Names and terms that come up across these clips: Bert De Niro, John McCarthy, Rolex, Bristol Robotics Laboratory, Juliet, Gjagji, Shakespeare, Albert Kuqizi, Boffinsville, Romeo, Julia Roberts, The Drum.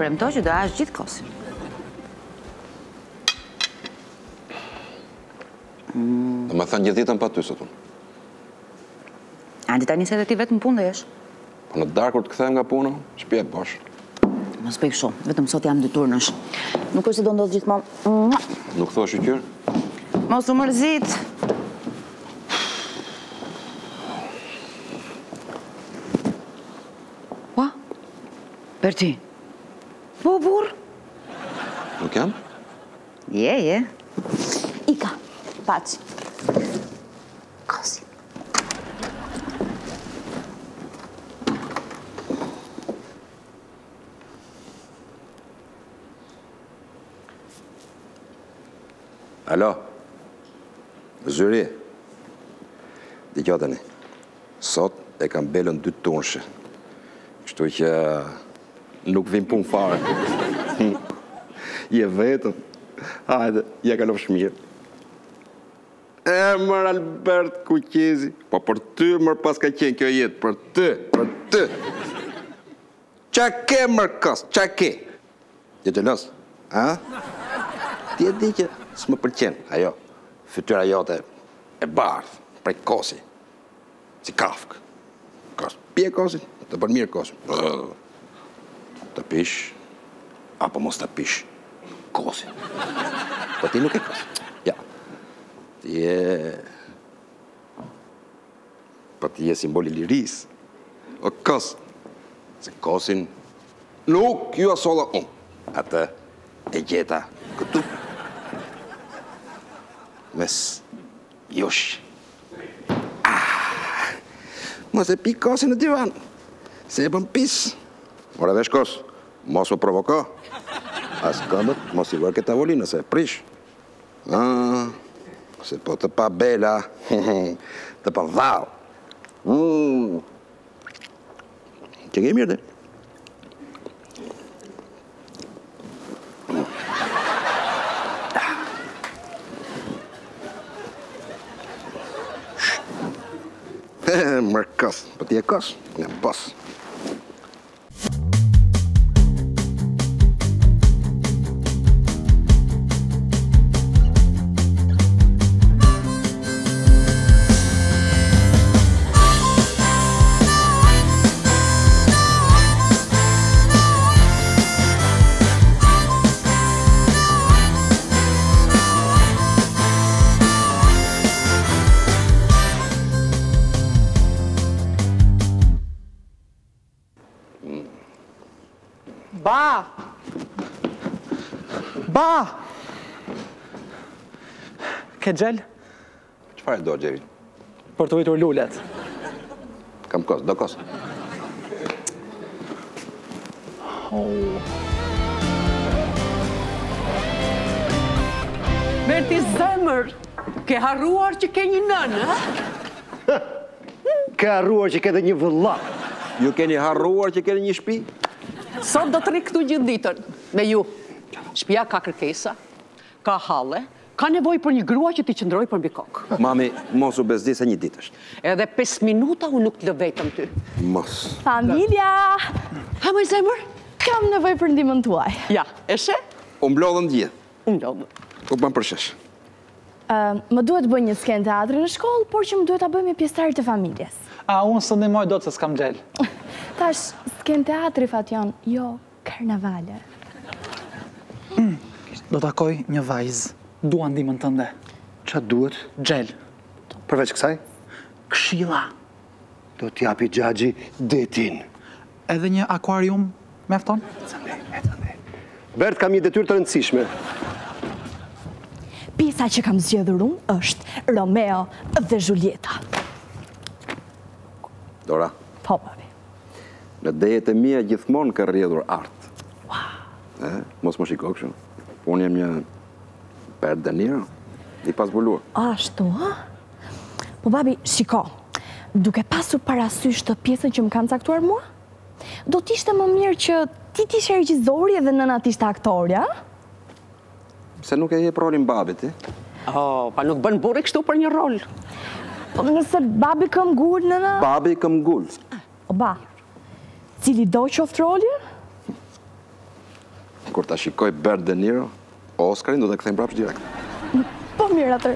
premtoj që do hash gjithë kosin. Do më thënë gjithë ditën pa ty sot unë. Andi tani se edhe ti vetë në punë dhe jesh. Po në darkë kur të kthehem nga puna, shtëpi bosh. Mos pik shumë, vetëm sot jam detyrnësh. Nuk është se do ndodh gjithmonë. Nuk thua shqyr? Mos u mërzit. Ua? Berti. Po burr. Nuk jam? Je. Ika, paç. Kosi. Alo. Zyri, dhe gjatëni, sot e kam belën 2 tonshë, kështu që nuk vim pun farë. Je vetëm, hajde, ja kalof shmirë. E mërë Albert Kuqizi, po për ty mërë pas ka qenë kjo jetë, për ty. Qa ke mërë kësë, qa ke? Je gjelosë, ha? Ti e di që s'më përqenë, ajo. Fytyra jote e bardh, prej kosi, si kafkë. Pje kosin, të bën mirë kosin. Të pish, apo mos të pish kosin. Po ti nuk e kosin. Ja. Ti e... Po ti e simboli liris. O kos. Se kosin nuk ju asolla unë. Atë e gjeta këtu. Mes, jush. Mos e pi kosin në divan, se e bën pis. Ora vesh kos, mos më provoko. As këmbët, mos i vër këtë tavolinë, se e prish. Se po të pa bela, të pa dhau. Që ke mirë dhe. Mërkos, për ti e kos, nga bos. Këtë gjellë? Qëfar e do, Gjeri? Për të ujtur lullet. Kam kosë, do kosë. Berti zemër, ke harruar që ke një nënë, ha? Ke harruar që ke dhe një vëlla. Ju keni harruar që ke dhe një shpi? Sot do të ri këtu gjithë ditën, me ju. Shpia ka kërkesa, ka hale, ka nevoj për një grua që t'i qëndroj për mbi kokë. Mami, mos u bezdi se një ditë është. Edhe 5 minuta u nuk t'lë vetëm ty. Mos. Familja! Ha, më zemër? Kam nevoj për ndimën t'uaj. Ja, eshe? U mblodhën gjithë. U mblodhën. U ban përshesh. Më duhet bëj një skenë teatri në shkollë, por që më duhet a bëj me pjestarit të familjes. A, unë së ndimoj do të se s'kam gjelë. Tash, skenë teatri, Fatjon, jo, karnavale. Do t'akoj një vajzë. Dua ndimën tënde. Qa duhet? Gjell. Përveç kësaj? Kshila. Do t'japi Gjagji detin. Edhe një akuarium me fton? Cëndej. Bert, kam një detyrë të rëndësishme. Pjesa që kam zgjedhur unë është Romeo dhe Julieta. Dora. Po, babi. Në dejet e mia gjithmonë ka rrjedhur artë. Wow. Mos më shikok shumë. Unë jem një... Bert De Niro, i pas bulur. Ashtu, ha? Po, babi, shiko, duke pasur parasysh të pjesën që më kanë caktuar mua, do t'ishte më mirë që ti t'ishe regjizori edhe nëna t'ishte aktorja? Se nuk e jep rolin babit, ti? O, pa nuk bën burri kështu për një rol. Po, nëse babi këm gull, nëna? Babi këm gull. O, ba, cili do qoftë rolje? kur ta shikoj Bert De Niro, Oscarin do ta kthejmë prapë direkt. Po mirë atë.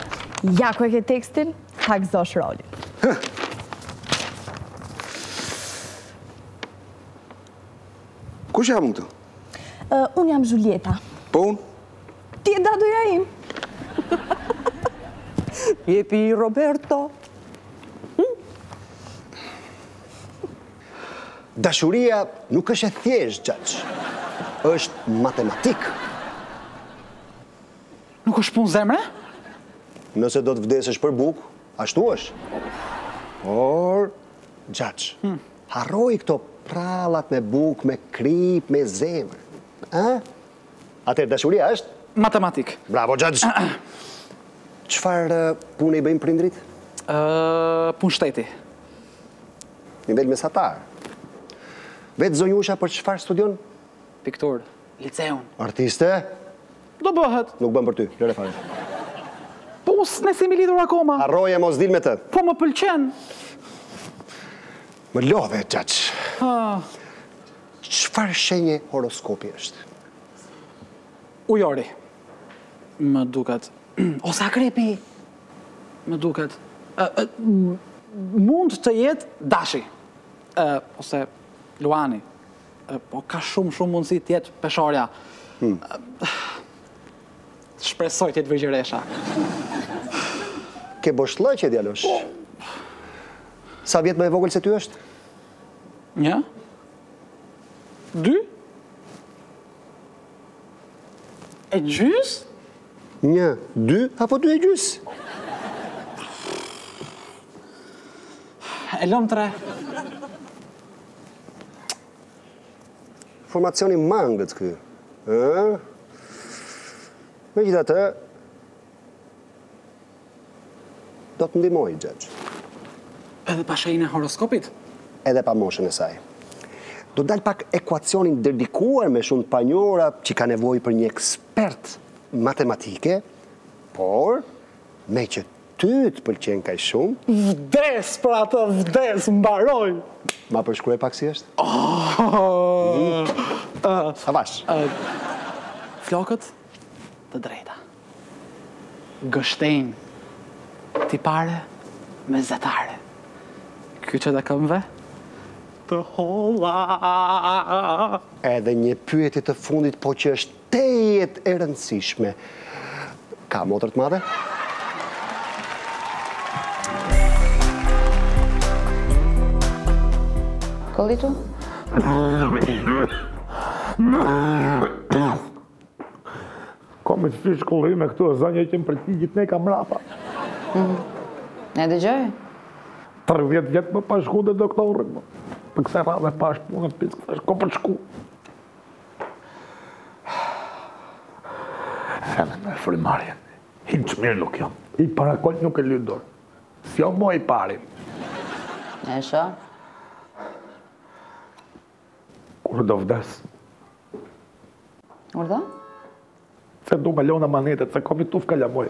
Ja ku e ke tekstin, hakzosh rolin. Kush jam unë këtu? Unë jam Julieta. Po unë? Ti e dadoja im. Jepi Roberto. Dashuria nuk është e thjesht, Gjagji. Është matematik. Nuk është punë zemre? Nëse do të vdesesh për bukë, ashtu është. Por, Gjagji, harroj këto prallat me bukë, me kripë, me zemër. Atëherë dashuria është? Matematik. Bravo, Gjagji. Çfarë punë i bëjmë prindrit? Punë shteti. Nivel mesatar. Vetë zonjusha për çfarë studion? Piktur, liceun. Artiste? Do bëhet. Nuk bëm për ty, lëre fare. Po, s'ne si mi lidhur akoma. Harroje mos dil me të. Po, më pëlqen. Më lodhe, Gjagji. Çfarë shenje horoskopi është? Ujori. Më duket. Ose akrepi. Më duket. Mund të jetë dashi. Ose... Luani, po ka shumë mundësi tjetë pesharja. Shpresoj tjetë vërgjeresha. Ke boshloj që e djalosh. Sa vjetë më e vogël se ty është? 1, 2, e gjys? 1, 2, apo 2 e gjys? E lëm 3. Informacioni mangët këtu. Me gjitha të... do të ndimoj, Gjagji. Edhe pa shajnë e horoskopit? Edhe pa moshën e saj. Do dalë pak ekuacionin dërdikuar me shumë panjora që ka nevoj për një ekspert matematike, por me që ty të pëlqen kaj shumë... Vdes, pra të vdes, mbaroj! Ma përshkruaj pak si është? Havash. Flokët të drejta. Gështenjë. Tipare me zetare. Kyqet e këmve të holla. Edhe një pyetje të fundit, po që është tejet e rëndësishme. Ka motër të madhe? Kollitu? Ka me qëtish kollime këtu e zonja që më përtigjit ne ka mrapa. E dëgjoj? 30 vjetë më pashku dhe doktorin. Për këse radhe pashku në piskë, është ko përshku. Sene me frimarjen, i që mirë nuk jam. I parakot nuk e lydor. Si jo moj parim. E shë? Urdo vdes. Urdo? Se du me lona manetet, se kom i tuf ka lëmoj.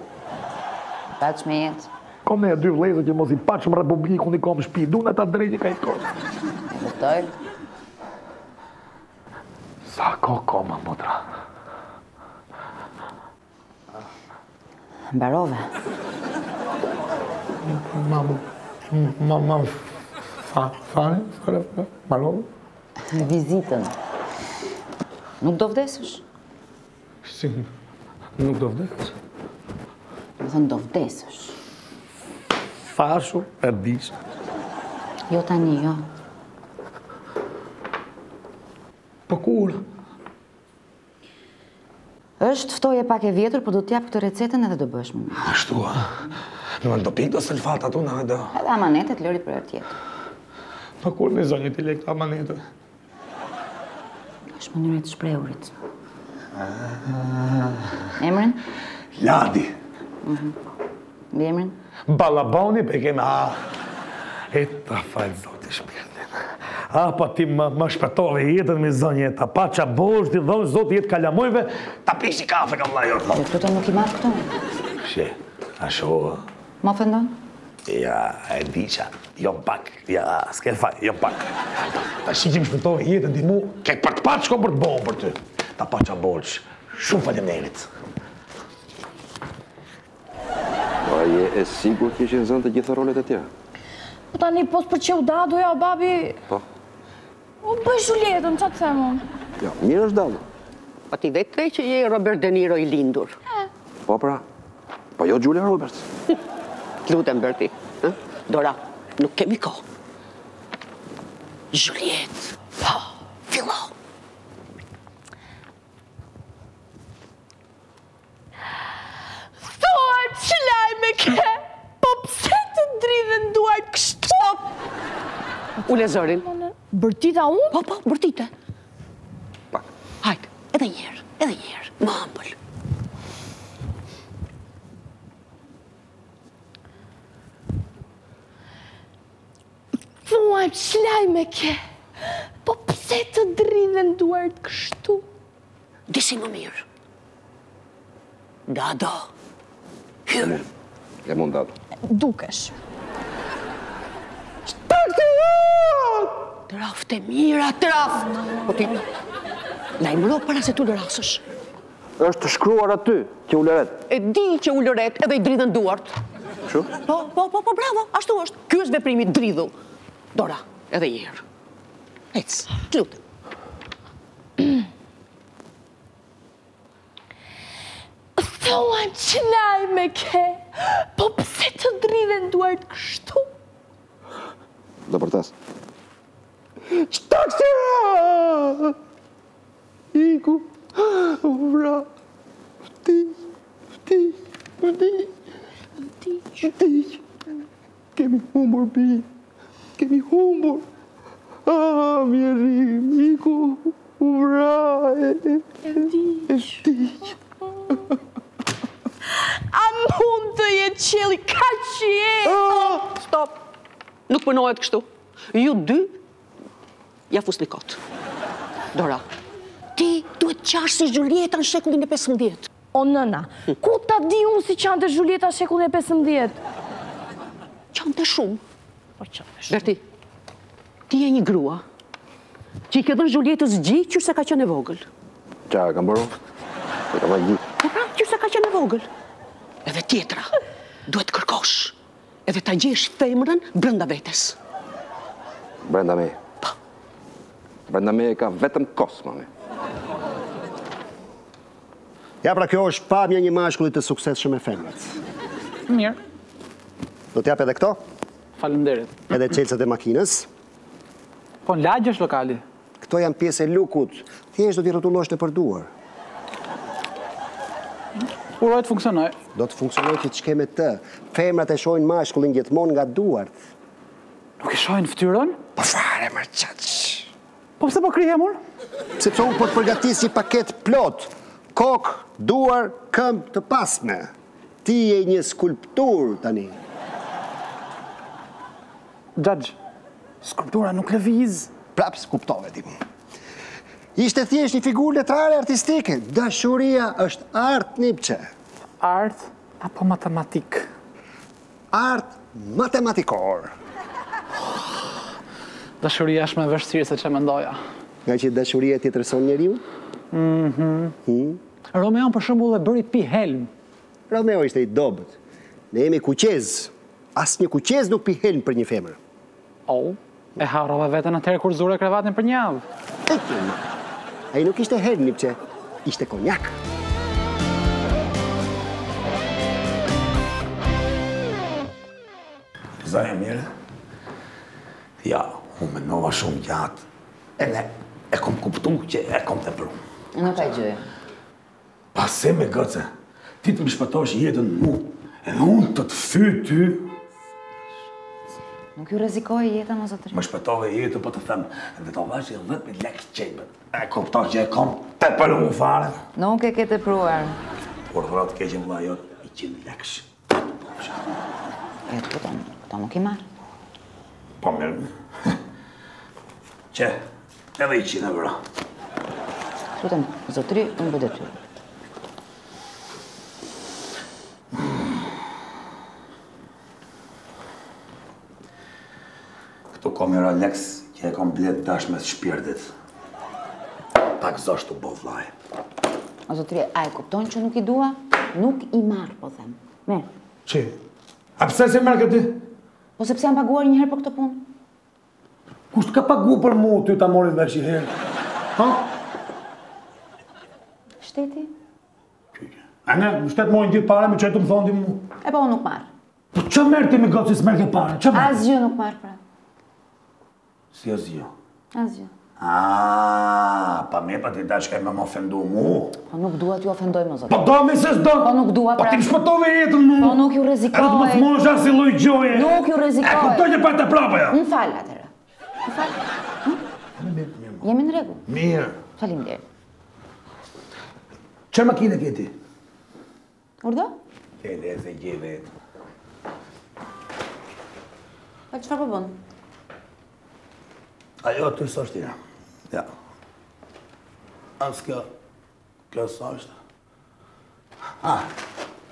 Pac me jetë. Kom ne e dy vlejzë që mos i pac më republiku një kom shpi, du në ta drejti ka i kërë. E vëtojnë? Sa ko koma, motra? Barove. Mamu. Fare? Barove? Në vizitën. Nuk do vdesësh? Si, nuk do vdesësh? Më thënë do vdesësh. Fashu, përdishë. Jo tani, jo. Për kur? Êshtë ftoje pak e vjetër, për do t'japë këtë recetën edhe do bëshme me. Ashtu, në do pikë do sëlfat ato në edhe... Edhe amanetet lërit për e tjetër. Për kur në zonjë t'i lekë amanetet? Shë mënyrët shpreurit. Emrin? Ladi. Dhe emrin? Balaboni për kemë a... E ta falë zoti shpirtin. A pa ti më shpëtove jetën me zonjet. A pa qa bosh t'i dhonë zoti jetë kalamojve. Ta pishi kafe kam lajot. Dhe këto nuk i matë këto? Shë, a shohë. Më fëndonë? Ja, e diqa, jom pak, ja, s'ke faj, jom pak. Ta shikim shpëtove jetën ti mu, kek për t'pat, shko për t'bohën për ty. ta pa qa borç. Shumë faleminderit. A je e sigurt që ishin zënë të gjitha rolet e tjera? Po tani pos për që u da doja o babi. Po. U bëj Julietën, çfarë them unë? Jo, mirë është dallu. Po ti vetë the që je Robert De Niro I lindur. Po pra. Po jo Julia Roberts. Lutem Berti, ë? Dora, nuk kemi kohë. Juliet. Po, fillo. Thuar çlajme ke, po pse të dridhen duart kështu? Ule zërin. Bërtita unë? Po, po, bërtite. Pak. Hajt, edhe njerë, më hëmbël. Thuar çlajme ke, po pse të dridhen duart kështu? Disi më mirë. Dado. Hyrë. E mund dado. Dukesh. Shpërti unë! Trafte mira, trafte! Po ti, lajmëro para se tu lërasësh. Është shkruar aty, që u lëret. E di që u lëret edhe I dridhen duart. Shu? Po, po, po, po, bravo, ashtu është. Ky është veprimi dridhu. Dora, edhe jërë. Ec, të lutë. Thuaj që lajme ke, po pse të dridhen duart kështu? Dhe përtas. Shtaksira! Iku, vra, vëti. Kemi humbur, bi, kemi humbur. Ah, mjerim, iku, vra, e vdiq. Am mund të jetë qëli ka që jetë! Stop! Nuk përnohet kështu. Ju dy, ja fus një kotë. Dora, ti duhet qash si Julieta në shekullin e 15. O nëna, ku ta di unë si qante Julieta në shekullin e 15? Qante shumë. Berti, ti e një grua që I këdhën Julietës gjithë qërë se ka qënë e vogël. Qa, kam bërru? E ka vaj gjithë. Po pra, qërë se ka qënë e vogël. Edhe tjetra, duhet kërkosh, edhe ta gjesh femrën brënda vetes. Brënda me? Pa. Brënda me e ka vetëm kosma me. Ja, pra kjo është pamja një mashkullit të suksesshëm e femrat. Mirë. Do t'jap edhe këto? Faleminderit. Edhe çelësat e makinës? Po në lagjesh lokali. Këto janë pjesë e lukut, thjesht do t'i rrotullosh në përduar. Uroj të funksionoj. Do të funksionoj që që keme të. Femrat e shojnë mashkullin gjithmonë nga duart. Nuk e shojnë ftyrën? Po fare, mërë qëtësh. Po pëse po krihem unë? Sepse unë po të përgatis një paket plot. Kokë, duar, këmbë të pasme. Ti e një skulptur, tani. Gjagji, skulptura nuk lëviz. Prapës kuptove, ti mu. Ishte thjesht një figurë letrare artistike. Dashuria është art nipçe. Art apo matematik? Art matematikor. Dashuria është me vështirë se që mendoja. Nga që dashuria ti tërson njeriu? Romeo për shembull e bëri pi helm. Romeo ishte I dobët. Ne jemi kuqez. Asnjë kuqez nuk pi helm për një femër. O, e harrova veten atëherë kur zure krevatin për një javë. A I nuk ishte helm nipçe, ishte konjak. Zajë mire? Ja, unë menova shumë gjatë. Edhe e kom kuptu që e kom të pru. Nga ka I gjëja? Pase me gëce, ti të më shpëtosh jetën mu, e unë të të fy ty. Nuk ju rezikoj jetën, o zotëri? Më shpëtove jetën, po të thëmë, dhe të vashë I 10.000 lekë qepën. E kuptoj që e kom të përru më fare. Nuk e ke të pruar. Por thërat keqen vla jotë, 100 lekësh. E këta nuk I marë. Po mirë. Që, edhe 100 e vëra. Lutëm, zotëri, unë bëdë ty. Këtu kom e Rolex që e kom blet dash me shpirtit. pak zashtu bo vllai. O zotëri, a e kupton që nuk I dua? Nuk I marr, po them. Merr. Çi? A pse se merr këtë? Po sepse jam paguar një herë për këtë punë. Kush ka paguar për mua ty ta morin vesh një herë? Ha? Shteti? A ne, shtet mojnë ditë pare me qëtu më thonë ti mu. E po, nuk marr. Po që merr ti me gotë si s'merr ke pare? Asgjë nuk marr pra. Si asgjë? Asgjë. Ah, pa me pa ti dash ka me më ofendu mu. Po nuk dua t'ju ofendoj më zotë. Po do me se s'do. Po nuk dua pra. Po ti më shpëtove jetën mu. Po nuk ju rezikoj. E do t'më t'monë shasë I loj gjoje. Nuk ju rezikoj. E këtoj një pata prapa ja. Më falë atërë. Më falë. Jemi në regu. Mirë. Falim deri. Qërë makine këti? Urdo? Kjede e se gjeve e të. A qëra po bënë? Ajo të së është tira. Ja. As kjo së është. Ha,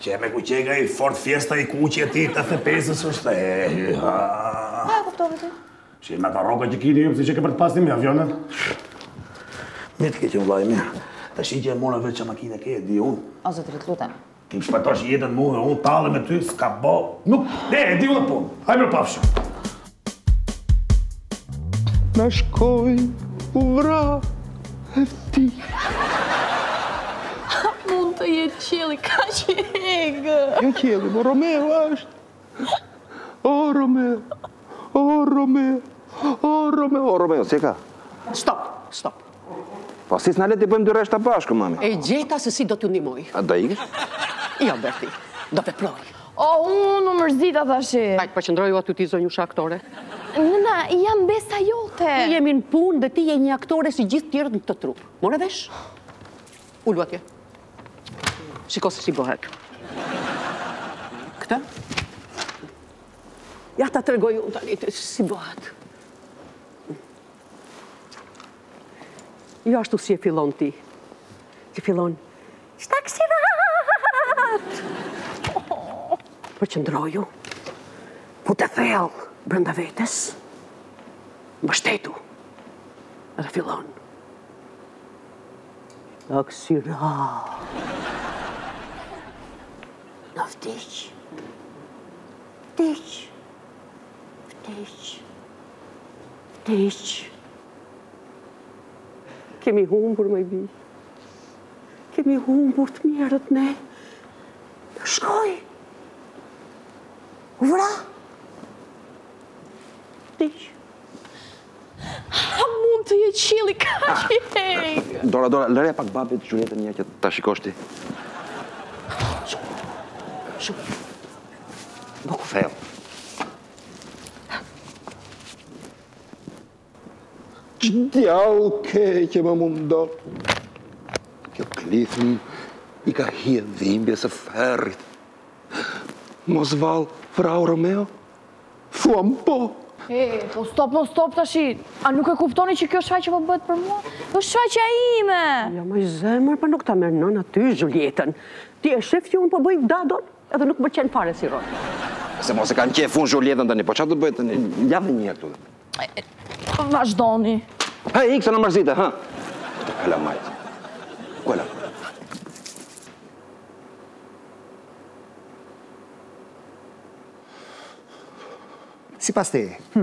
që me ku qega I fort fjesta I kuqe ti të the pesës është e... Ha, kuptove ti? Që me ta roka që kini jëmë si që ke për të pasim I avionet. Mirë të keqim vlaj mirë. Të shi që e mora veç që makine ke e di unë. O, zëtë rëtluta. Ti më shpëtosh jetën mu dhe unë talë me ty, s'ka bo... Nuk... Ne, e di unë punë. Hajmë rëpafshëm. Në shkoj u vra e ti. A mund të jetë qeli, ka që hegë. Jo qeli, po Romeo ashtë. O, Romeo. O, Romeo. O, Romeo. O, Romeo, si e ka? Stop, stop. Po, si s'na leti bëjmë dy reshta bashku, mami. E gjeta se si do t'ju ndimoj. A do ikë? Jo, Berti, do veproj. O, unë mërzita, thashi. Hajtë, përqëndroju aty ti zonjusha aktore. Nëna, jam besa jote. Ti jemi në punë dhe ti je një aktore si gjithë tjerët në këtë trup. More vesh? Ullu atje. Shiko se si bëhet. Këtë? Ja ta tregoj unë tani si bëhet. Jo ashtu si e fillon ti, që fillon... Qëta kësirat! Për qëndroju, ku të thellë brënda vetës, më shtetu, edhe fillon. Qëta kësirat! Në vdicë, vdicë, vdicë, vdicë. Kemi humbur, mëjbi. Kemi humbur të mjerët ne. Në shkoj. U vra. Vdiq. A mund të je qili, ka që hej. Dora, Dora, lëre pak babit, Julietin një që ta shikosh ti. Shumë. Shumë. Boku thellë. Që djallë keqe më mundo. Kjo klithën I ka hjedhë dhimbje së ferrit. Mos valë, frau Romeo, thuam po. E, po stop tashi. A nuk e kuptoni që kjo shfaj që po bëtë për mua? Kjo shfaj që a ime. Ja, ma I zemër, pa nuk ta merë nën aty, Julietin. Ti e shef që unë po bëjt dadon, edhe nuk më qenë fare si ronë. Se mos e kanë qef unë Julietin tani, po qatë të bëjtë tani? Javë një këtu dhe. Vazhdoni. He, ikë se në mërzite, ha? Këtë kalamajtë. Kuala. Si pas te,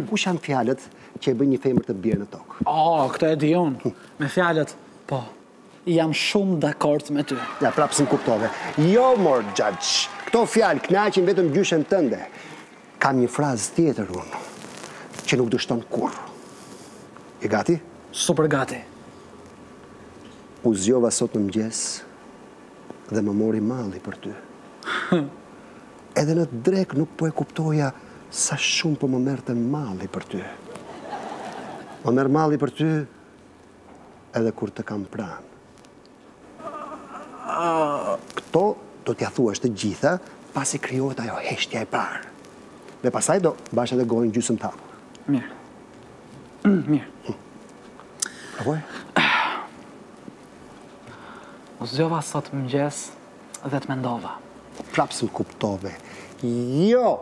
ku shanë fjallet që e bëj një femër të bjerë në tokë? O, këtë e dion. Me fjallet, po, jam shumë dakord me ty. Ja, prapë së në kuptove. Jo, mor, gjagj. Këto fjallë knaqin vetëm gjyshen tënde. Kam një frazë tjetër unë, që nuk dështon kurë. E gati? Super gati. U zjova sot në mëgjes dhe më mori mali për ty. Edhe në drek nuk po e kuptoja sa shumë po më merte mali për ty. Më merë mali për ty edhe kur të kam pranë. Këto do t'ja thuash të gjitha pas I kryohet ajo heshtja e parë. Dhe pasaj do bashkë edhe gojnë gjysëm t'akur. Mirë. Mirë. Apoj? U zjova sot mëngjes dhe të mendova. Prapsë më kuptove. Jo,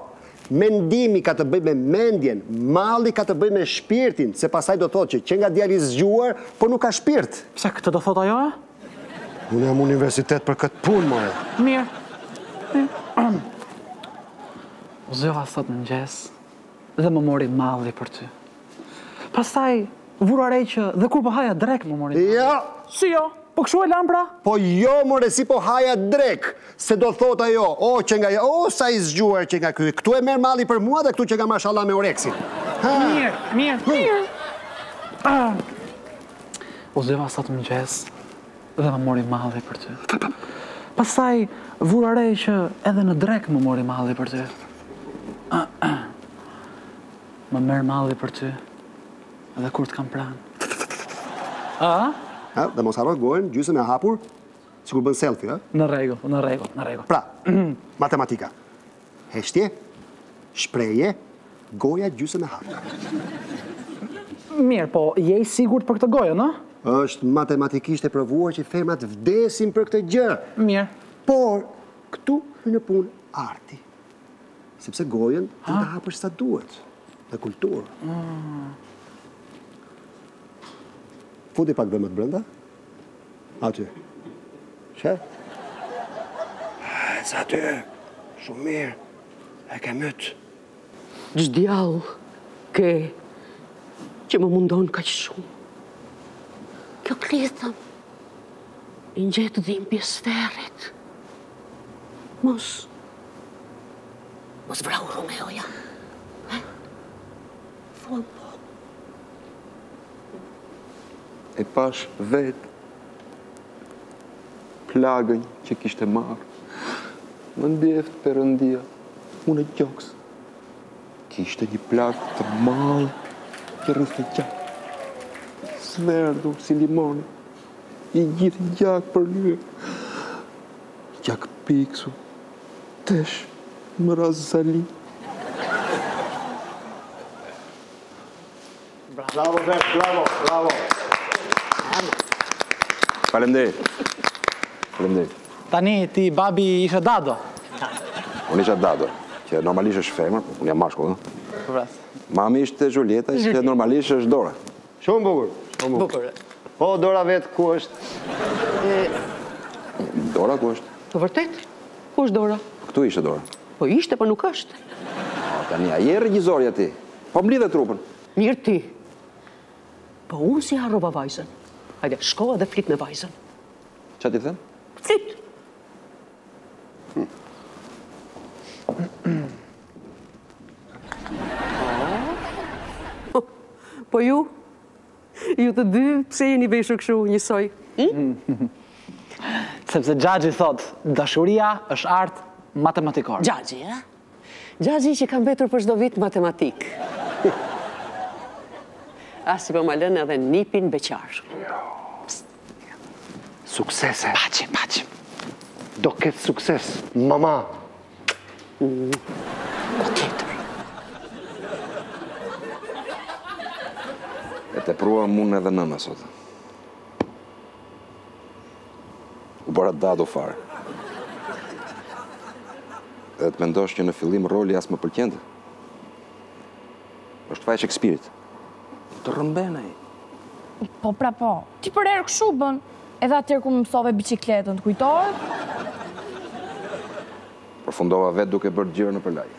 mendimi ka të bëj me mendjen, malli ka të bëj me shpirtin, se pasaj do thotë që nga djali zgjuar, po nuk ka shpirt. Pse këtë do thotë ajo? Unë jam universitet për këtë punë, more. Mirë. Zëva sot në mëngjes dhe më mori malli për ty. Pastaj vura re që dhe kur po haja drek më mori. Jo. Si jo? Po këshu e lampra? Po jo, more, si po haja drek, se do thot ajo, o, që nga, o, sa i zgjuar që nga ky, këtu e merë mali për mua dhe këtu që nga mashallah me oreksin. Mirë, mirë. U zëva sot mëngjes dhe më mori mali për ty. Pastaj vura re që edhe në drek më mori mali për ty. Më merë mali për ty edhe kur t'kam pranë. A? Dhe mos haroj gojnë, gjysëm e hapur, si kur bënë selfie, e? Në rego, në rego, në rego. Pra, matematika. Heshtje, shpreje, goja gjysëm e hapur. Mirë, po, je i sigurt për këtë gojë, në? Êshtë matematikisht e provuar që femrat vdesin për këtë gjë. Mirë. Por, këtu në punë arti. Sepse gojën të të hapër sa duhet, në kulturë. Fudi pak dhe më të brënda. Aty. Që? E cë aty. Shumë mirë. E ke mëtë. Gjdiau ke që më mundonë ka që shumë. Kjo klithëm. I njetë dhim pjesferit. Mos. Mos vrau Romeoja. Thuam po. E pash vetë plagën që kishte marë. Më ndjeftë përëndia, unë e gjokës. Kishte një plagë të malë, që rrësë në gjakë. Sverdu, si limoni, i gjithë gjakë për lyë. Gjakë piksu, tesh, më razë zali. Bravo, Bert, bravo, bravo. Falemderit. Falemderit. Tani, ti babi ishe dado. Unë ishe dado, që normalisht është femër, unë jam mashkull, në? Mami ishte Julieta, që normalisht është Dora. Shumë bukur. Shumë bukur. Po, Dora vetë, ku është? Dora, ku është? Të vërtet? Ku është Dora? Këtu ishte Dora. Po ishte, po nuk është. Tani, a je regjizorja ti? Po më lidhe trupën. Mirë ti. Po unë si harrova vajzën. Hajde, shko edhe flit me vajzën. Qa ti thënë? Flit! Po ju? Ju të dy, pse jeni veshur këshu njësoj? Sepse Gjagji thot, dashuria është artë matematikor. Gjagji, e? Gjagji që kam betur për shdo vit matematik. Asi për më lënë edhe nipin beqar. Suksese. Pacim, pacim. Do këtë sukses, mama. Po tjetër. E të prua mune dhe nëna sot. U bëra dadu farë. Dhe të mendosh që në fillim roli asë më përkjendë. Është faj Shakespeare-it. Të rëmbenaj. Po, pra po. Ti për erë këshu bën, edhe atërë ku më mësove bicikletën, të kujtojë? Përfundova vetë duke bërë gjirë në përlajë.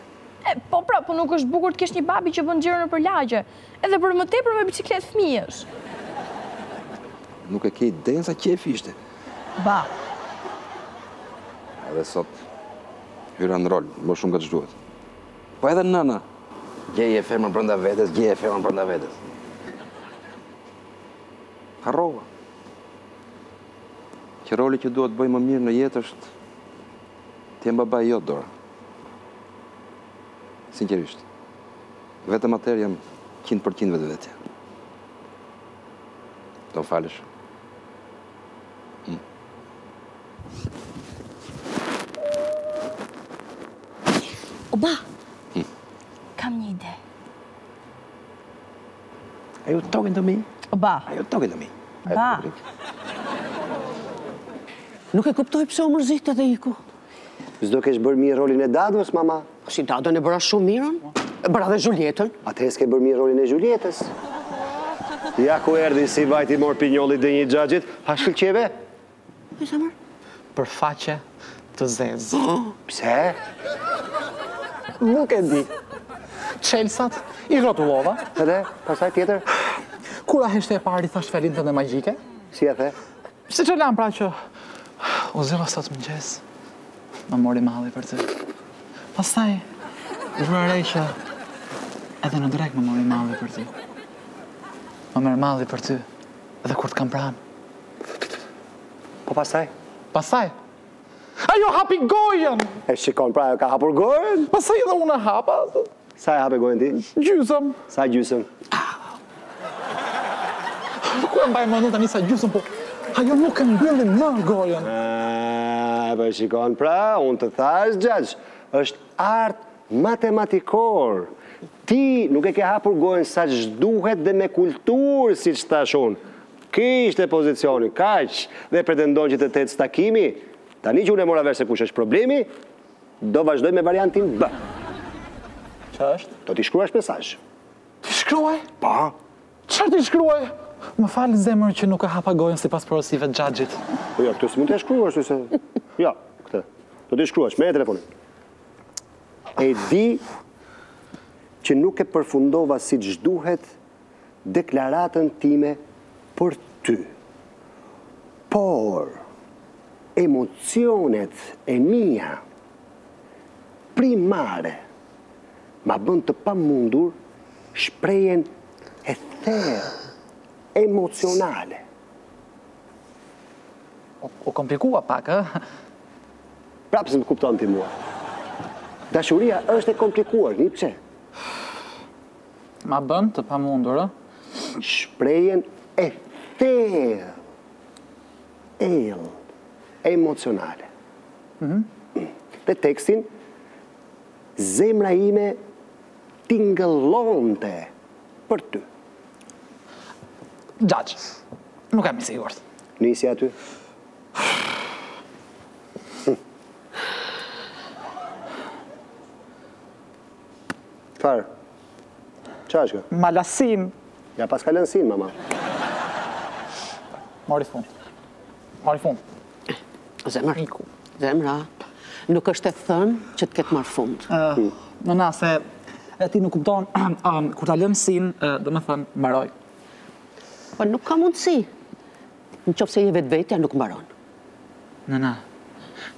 Po, pra, po nuk është bukur të kesh një babi që bën gjirë në përlajë, edhe për më tepër me bicikletë fëmijës. Nuk e ke idenë sa qefi ishte. Ba. Edhe sot, hyra në rol, më shumë ka të shduhet. Po edhe nëna. Gjeje e femën përnda vetës, gjeje e femën përnda vetës. Harrova. Që roli që duhet bëjmë më mirë në jetë është t'jem baba i jotë, Dora. Sinqerisht. Vetëm atër jam 100% vetë vetëja. Do falesh. Oba, kam një ide. Are you talking to me? Oba. Are you talking to me? Oba. Nuk e kuptoj pëse o mërzitë të dhe iku. Zdo kesh bërë mirë rolin e dadës, mama. Si Dadën e bëra shumë mirën, e bëra dhe Julietën. Atëherë s'ke bërë mirë rolin e Julietës. Ja ku erdhi si vajti mor pinjolli dhe një Gjagjit, ha shkëlqeve? Pse mor? Për faqe të zezë. Pse? Nuk e di. Çelsat I rrotullova. Edhe pastaj tjetër. Kur heshte e parë I thash fjalën tënde magjike? Si e the? Se çu lan pra që u zëva sot mëngjes. Më mori malli për ty. Pastaj vërej që edhe në drek më mori malli për ty. Më merr malli për ty edhe kur të kam pranë. Po pastaj? Pastaj. Ajo hapi gojën. E shikon pra ajo ka hapur gojën. Pastaj edhe unë hapa. Sa e hapi gojën ti? Gjysëm. Sa gjysëm? Ku e mbaj mend tani sa gjysëm po? Ajo nuk e mbylli më gojën. Po e shikon pra, unë të thash Gjagj, është art matematikor. Ti nuk e ke hapur gojën sa ç'duhet dhe me kulturë, siç thash unë. Ky ishte pozicioni, kaq, dhe pretendon që të ecë takimi. Tani që unë mora vesh se kush është problemi, do vazhdoj me variantin B. Çfarë është? Do t'i shkruash mesazh. Ti shkruaj? Po. Çfarë ti shkruaj? Më fal zemër që nuk e hapa gojën sipas porosive të Xhaxhit. Po jo, këtë s'mund të shkruash ashtu se. Jo, këtë. Do t'i shkruash me telefonin. E di që nuk e përfundova siç duhet deklaratën time për ty. Por emocionet e mia primare ma bën të pamundur shprehjen e thellë emocionale. O komplikua pak, ë? Prapë s'më kupton ti mua. Dashuria është e komplikuar, një pse? Ma bën të pamundur, ë? Shprehjen e thellë, emocionale. Dhe tekstin, zemra ime tingëllonte për ty. Gjagj, nuk jam I sigurt. Nisi aty? Farë? Qa është ka? Malasim. Ja pas ka lënsin, mama. Mori fund. Mori fund. Zemër. Zemëra. Nuk është e thënë që t'ket marë fund. Nëna, se ti nuk kupton, kur ta lënsin, dhe me thënë, mbaroj. Po nuk ka mundësi. Në qoftë se je vetvetja, nuk mbaron. Nëna,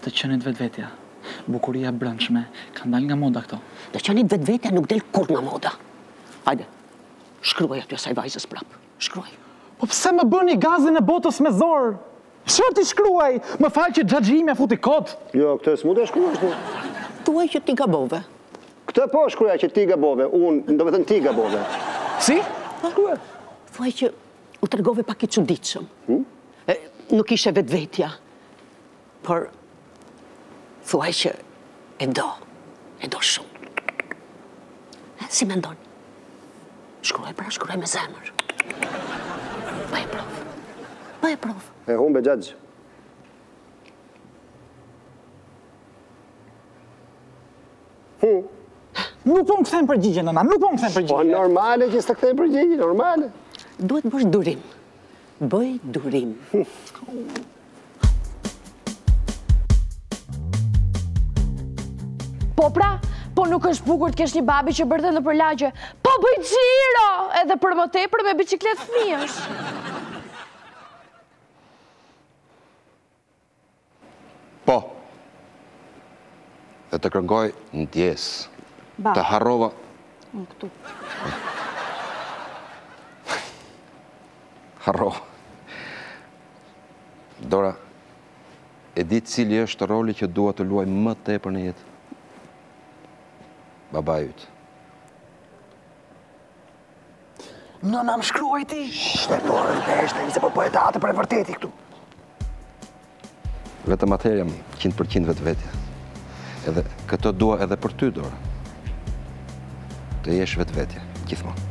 të qenit vetvetja, bukuria e brendshme, ka ndal nga moda këto. Të qenit vetvetja nuk del kur nga moda. Hajde, shkruaj aty asaj vajzës prapë. Shkruaj. Po pse më bëni gazin e botës me zorë? Çfarë ti shkruaj? Më fal që Xhaxhi ime futi kot. Jo, këtë s'mund e shkruash ti. Thuaj që ti gabove. Këtë po shkruaj që ti gabove. Unë, domethënë ti gabove. Si? Shkruaj. Thuaj që u tregove pak I çuditshëm. Nuk ishe vetvetja. Por thuaj që e do. E do shumë. Si mendon? Shkruaj pra, shkruaj me zemër. Bëj prov. Bëj prov. E humbe Xhaxhi. Nuk po më këthejmë përgjigje, nëna, nuk po më këthejmë përgjigje. Po normale që së të këthejmë përgjigje, normale. Duhet bësh durim. Bëj durim. Po pra? Po nuk është bukur t'kesh një babi që bërë dhe në përlagje. Po bëj gjiro! Edhe për më tepër me biciklet fëmijësh. Po. Dhe të kërngoj në djesë. Të harrova... Në këtu. Harrova. Dora, e di cili është roli që dua të luaj më tepër në jetë? Babajut. Nëna më shkruaj ti! Shhh, e porën peshte, njëse po e datë për e vërteti këtu. Vetëm atëherë jam 100% vetvetja. Edhe këtë dua edhe për ty, Dora. Të jesh vetvetja, gjithmonë.